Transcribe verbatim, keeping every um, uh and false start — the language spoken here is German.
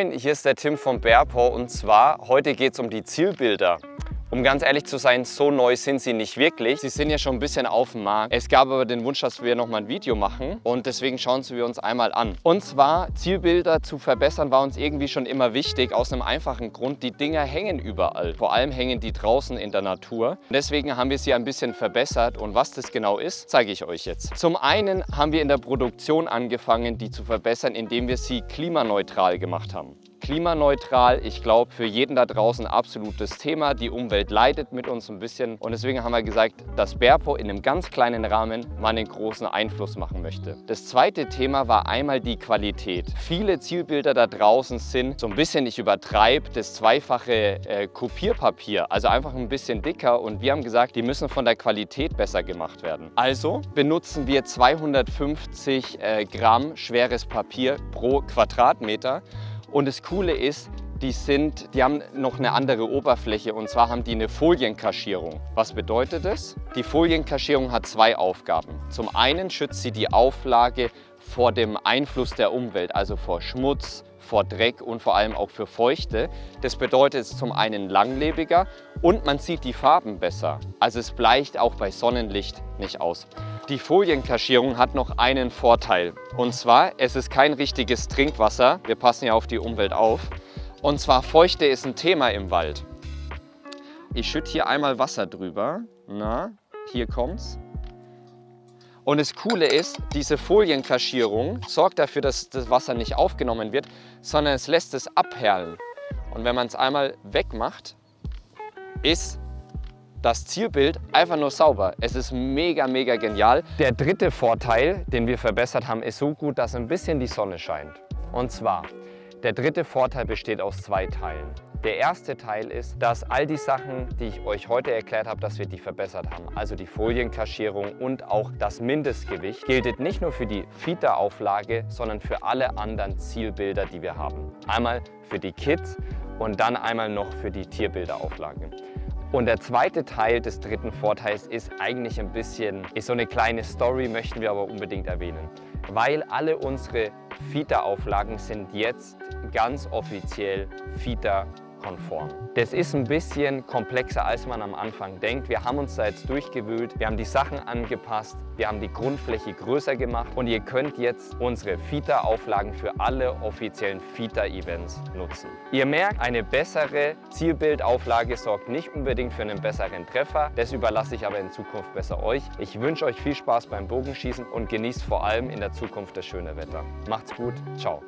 Moin, hier ist der Tim vom Bearpaw und zwar heute geht es um die Zielbilder. Um ganz ehrlich zu sein, so neu sind sie nicht wirklich. Sie sind ja schon ein bisschen auf dem Markt. Es gab aber den Wunsch, dass wir nochmal ein Video machen und deswegen schauen wir uns einmal an. Und zwar, Zielbilder zu verbessern war uns irgendwie schon immer wichtig, aus einem einfachen Grund, die Dinger hängen überall. Vor allem hängen die draußen in der Natur. Und deswegen haben wir sie ein bisschen verbessert und was das genau ist, zeige ich euch jetzt. Zum einen haben wir in der Produktion angefangen, die zu verbessern, indem wir sie klimaneutral gemacht haben. Klimaneutral, ich glaube, für jeden da draußen ein absolutes Thema. Die Umwelt leidet mit uns ein bisschen und deswegen haben wir gesagt, dass Bearpaw in einem ganz kleinen Rahmen mal einen großen Einfluss machen möchte. Das zweite Thema war einmal die Qualität. Viele Zielbilder da draußen sind so ein bisschen, ich übertreibe, das zweifache äh, Kopierpapier, also einfach ein bisschen dicker und wir haben gesagt, die müssen von der Qualität besser gemacht werden. Also benutzen wir zweihundertfünfzig äh, Gramm schweres Papier pro Quadratmeter. Und das Coole ist, die, sind, die haben noch eine andere Oberfläche und zwar haben die eine Folienkaschierung. Was bedeutet das? Die Folienkaschierung hat zwei Aufgaben. Zum einen schützt sie die Auflage vor dem Einfluss der Umwelt, also vor Schmutz, vor Dreck und vor allem auch für Feuchte. Das bedeutet, es ist zum einen langlebiger und man sieht die Farben besser. Also es bleicht auch bei Sonnenlicht nicht aus. Die Folienkaschierung hat noch einen Vorteil und zwar, es ist kein richtiges Trinkwasser. Wir passen ja auf die Umwelt auf und zwar Feuchte ist ein Thema im Wald. Ich schütte hier einmal Wasser drüber. Na, hier kommt's. Und das Coole ist, diese Folienkaschierung sorgt dafür, dass das Wasser nicht aufgenommen wird, sondern es lässt es abperlen. Und wenn man es einmal wegmacht, ist das Zielbild einfach nur sauber. Es ist mega, mega genial. Der dritte Vorteil, den wir verbessert haben, ist so gut, dass ein bisschen die Sonne scheint. Und zwar, der dritte Vorteil besteht aus zwei Teilen. Der erste Teil ist, dass all die Sachen, die ich euch heute erklärt habe, dass wir die verbessert haben. Also die Folienkaschierung und auch das Mindestgewicht gilt nicht nur für die Fita-Auflage, sondern für alle anderen Zielbilder, die wir haben. Einmal für die Kids und dann einmal noch für die Tierbilderauflage. Und der zweite Teil des dritten Vorteils ist eigentlich ein bisschen, ist so eine kleine Story, möchten wir aber unbedingt erwähnen. Weil alle unsere Fita-Auflagen sind jetzt ganz offiziell Fita konform. Das ist ein bisschen komplexer, als man am Anfang denkt. Wir haben uns da jetzt durchgewühlt, wir haben die Sachen angepasst, wir haben die Grundfläche größer gemacht und ihr könnt jetzt unsere Fita-Auflagen für alle offiziellen Fita-Events nutzen. Ihr merkt, eine bessere Zielbildauflage sorgt nicht unbedingt für einen besseren Treffer. Das überlasse ich aber in Zukunft besser euch. Ich wünsche euch viel Spaß beim Bogenschießen und genießt vor allem in der Zukunft das schöne Wetter. Macht's gut, ciao.